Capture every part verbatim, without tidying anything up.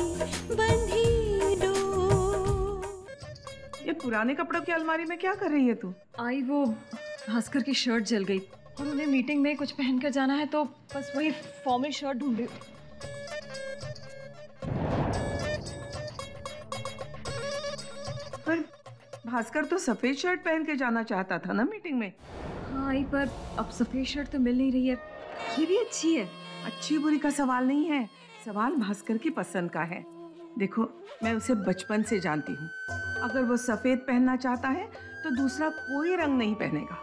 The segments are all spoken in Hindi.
बंधी दो। ये पुराने कपड़ों की अलमारी में क्या कर रही है तू? आई वो भास्कर की शर्ट जल गई और उन्हें मीटिंग में कुछ पहन कर जाना है तो बस वही फॉर्मल शर्ट ढूंढ रही हूँ। पर भास्कर तो सफेद शर्ट पहन के जाना चाहता था ना मीटिंग में। हाँ आई, पर अब सफेद शर्ट तो मिल नहीं रही है। ये भी अच्छी है। अच्छी बुरी का सवाल नहीं है, सवाल भास्कर की पसंद का है। देखो मैं उसे बचपन से जानती हूँ, अगर वो सफेद पहनना चाहता है तो दूसरा कोई रंग नहीं पहनेगा।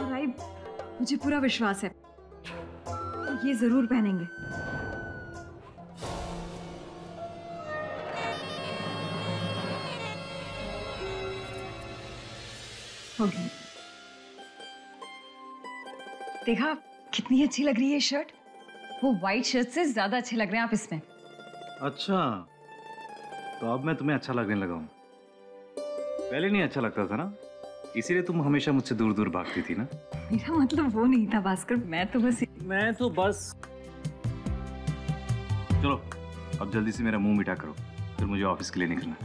और आई मुझे पूरा विश्वास है ये जरूर पहनेंगे। Okay. देखा कितनी अच्छी लग रही है शर्ट, वो व्हाइट शर्ट से ज्यादा अच्छे लग रहे हैं आप इसमें। अच्छा तो अब मैं तुम्हें अच्छा लगने लगा हूँ, पहले नहीं अच्छा लगता था ना, इसीलिए तुम हमेशा मुझसे दूर दूर भागती थी ना। मेरा मतलब वो नहीं था भास्कर, मैं तो बस मैं तो बस चलो अब जल्दी से मेरा मुंह मिटा करो, फिर मुझे ऑफिस के लिए निकलना।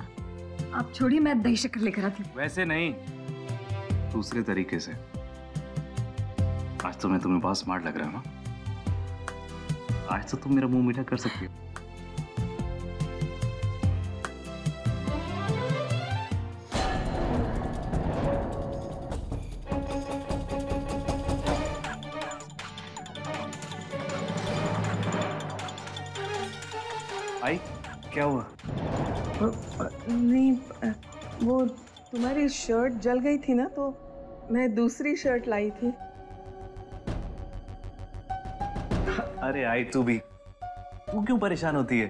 आप छोड़िए, मैं दही शक्कर लेकर आती हूँ। वैसे नहीं, दूसरे तरीके से। आज तो मैं तुम्हें बहुत स्मार्ट लग रहा हूँ ना, आज तो तुम मेरा मुंह मीठा कर सकती हो। आई क्या हुआ? नहीं वो तुम्हारी शर्ट जल गई थी ना तो मैं दूसरी शर्ट लाई थी। अरे आई तू भी, तू क्यों परेशान होती है?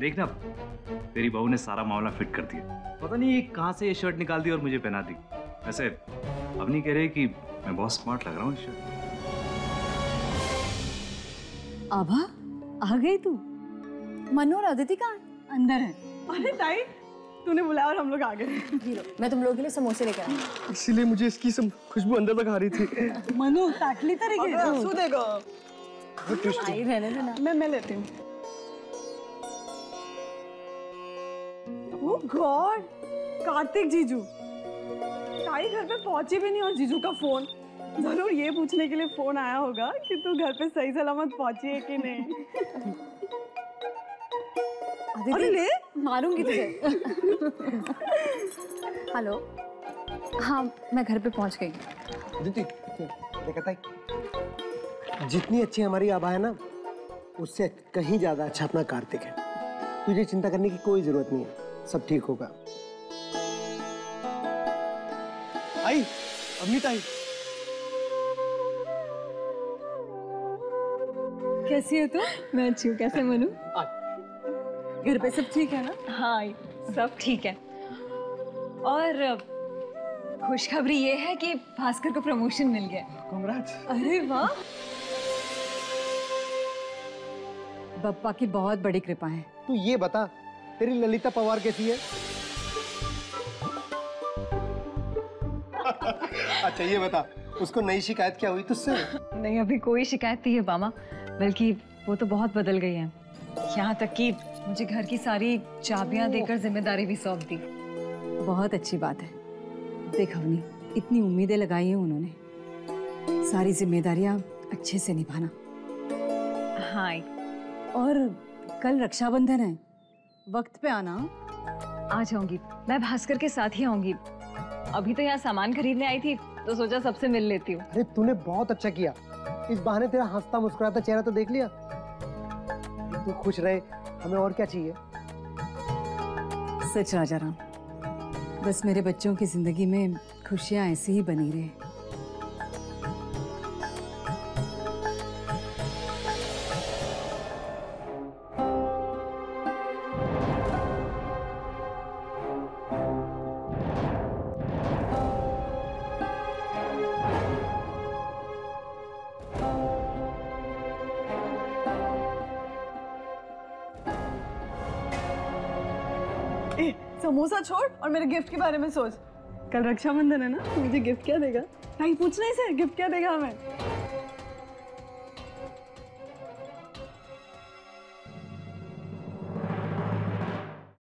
देखना तेरी बहू ने सारा मामला फिट कर दिया, पता नहीं ये कहाँ से ये शर्ट निकाल दी और मुझे पहना दी। वैसे अवनी कह रही है कि मैं बहुत स्मार्ट लग रहा हूँ इस शर्ट। आभा आ गई तू, मनोहर अदिति कहाँ? अंदर है। अरे ताई तूने बुलाया और हम लोग आ गए। मैं तुम लोगों के लिए समोसे लेकर आई, इसीलिए मुझे इसकी खुशबू अंदर तक आ रही थी। मनु ताकली तरीके से देगा। आई रहने देना, मैं मैं लेती हूँ। ओह गॉड, कार्तिक जीजू ताई घर पे पहुंची भी नहीं और जीजू का फोन। जरूर ये पूछने के लिए फोन आया होगा कि तू घर पे सही सलामत पहुंची है कि नहीं। अरे ले मारूंगी तुझे। हेलो हाँ मैं घर पे पहुंच गई। दीदी देखा था, जितनी अच्छी हमारी आभा है ना उससे कहीं ज्यादा अच्छा अपना कार्तिक है। तुझे चिंता करने की कोई जरूरत नहीं है, सब ठीक होगा। आई अवनी ताई कैसी है तू? मैं अच्छी हूँ, कैसे मनु? घर पे सब ठीक है ना? हाँ सब ठीक है। और खुशखबरी ये है कि भास्कर को प्रमोशन मिल गया। कांग्रेट्स। अरे वाह, बप्पा की बहुत बड़ी कृपा है। तू ये बता तेरी ललिता पवार कैसी है? अच्छा ये बता उसको नई शिकायत क्या हुई तुझसे? नहीं अभी कोई शिकायत नहीं है मामा, बल्कि वो तो बहुत बदल गई है, यहाँ तक कि मुझे घर की सारी चाबियां देकर जिम्मेदारी भी सौंप दी। बहुत अच्छी बात है। देख अवनी इतनी उम्मीदें लगाई हैं उन्होंने, सारी जिम्मेदारियां अच्छे से निभाना। हाँ और कल रक्षाबंधन है, वक्त पे आना। आ जाऊंगी, मैं भास्कर के साथ ही आऊंगी। अभी तो यहाँ सामान खरीदने आई थी तो सोचा सबसे मिल लेती हूँ। अरे तूने बहुत अच्छा किया, इस बहाने तेरा हंसता मुस्कुराता चेहरा तो देख लिया। तू खुश रहे हमें और क्या चाहिए। सच राजा राम, बस मेरे बच्चों की जिंदगी में खुशियां ऐसी ही बनी रहे। समोसा छोड़ और मेरे गिफ्ट के बारे में सोच। कल रक्षाबंधन है ना, मुझे गिफ्ट क्या देगा? ताई पूछना ही से, गिफ्ट क्या देगा हमें?